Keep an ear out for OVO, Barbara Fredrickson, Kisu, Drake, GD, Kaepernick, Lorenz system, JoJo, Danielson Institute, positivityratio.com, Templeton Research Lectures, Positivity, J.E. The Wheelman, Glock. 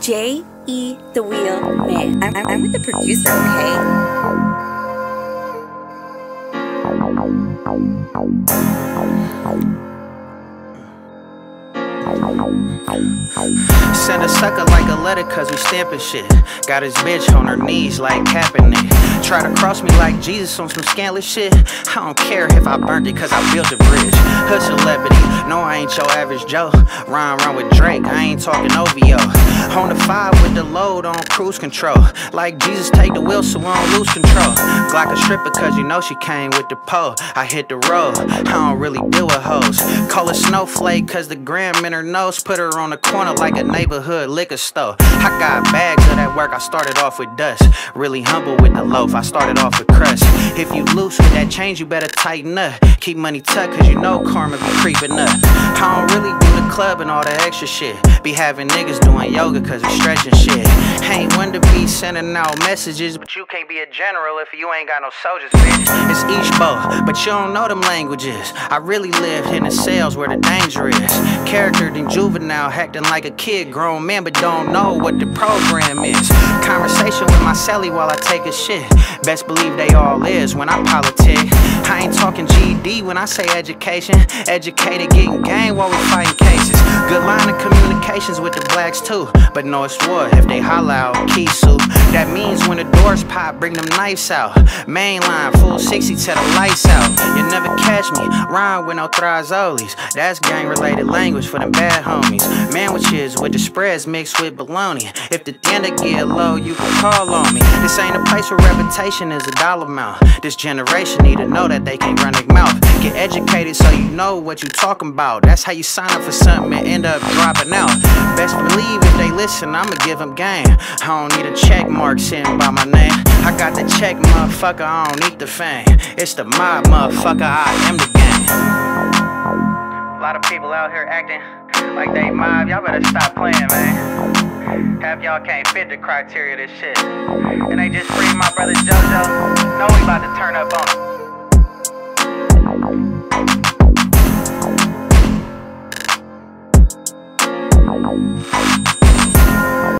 J.E. The Wheelman. I'm with the producer, okay? Send a sucker like a letter, cause we stampin' shit. Got his bitch on her knees like Kaepernick. Try to cross me like Jesus on some scandalous shit. I don't care if I burned it, cause I built a bridge. Hood celebrity, no I ain't your average Joe. Rhyme around with Drake, I ain't talking OVO. On the 5 with the load on cruise control. Like Jesus, take the wheel so I don't lose control. Glock a stripper, cause you know she came with the pole. I hit the road, I don't really deal with hoes. Call her snowflake, cause the gram in her nose. Put her on the corner like a neighborhood liquor store. I got bags of that work, I started off with dust. Really humble with the loaf, I started off with crust. If you loose with that change, you better tighten up. Keep money tucked, cause you know karma be creeping up. I don't really do the club and all that extra shit. Be having niggas doing yoga cause it's stretching shit. Ain't one to be sending out messages, but you can't be a general if you ain't got no soldiers, bitch. It's Ishbo, but you don't know them languages. I really lived in the cells where the danger is. Character than juvenile, acting like a kid. Grown man but don't know what the program is. Conversation with my celly while I take a shit. Best believe they all is when I politic. I ain't talking GD when I say education. Educated getting game while we fighting cases. Good line of communications with the blacks too. But no, it's war if they holla out Kisu. That means when the doors pop, bring them knives out. Mainline, full 60 to the lights out. You never catch me, rhyme with no thrazolis. That's gang related language for them bad homies. Manwiches with the spreads mixed with bologna. If the dinner get low, you can call on me. This ain't a place where reputation is a dollar amount. This generation need to know that they can't run their mouth. Get educated so you know what you talking about. That's how you sign up for something and end up dropping out. Best believe if they listen, I'ma give them game. I don't need a check mark sitting by my name. I got the check, motherfucker, I don't need the fame. It's the mob, motherfucker, I am the game. A lot of people out here acting like they mob, y'all better stop playing, man. Half y'all can't fit the criteria of this shit. And they just freed my brother JoJo, know we about to turn